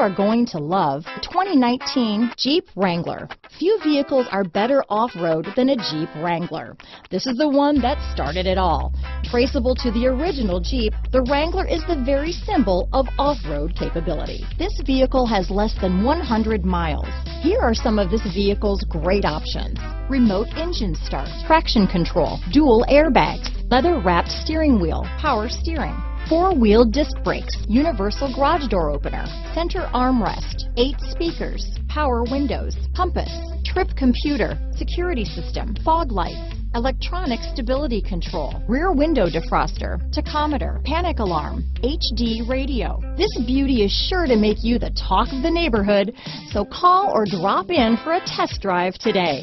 are going to love the 2019 Jeep Wrangler. Few vehicles are better off-road than a Jeep Wrangler. This is the one that started it all. Traceable to the original Jeep, the Wrangler is the very symbol of off-road capability. This vehicle has less than 100 miles. Here are some of this vehicle's great options: remote engine start, traction control, dual airbags, leather-wrapped steering wheel, power steering, four-wheel disc brakes, universal garage door opener, center armrest, 8 speakers, power windows, compass, trip computer, security system, fog lights, electronic stability control, rear window defroster, tachometer, panic alarm, HD radio. This beauty is sure to make you the talk of the neighborhood, so call or drop in for a test drive today.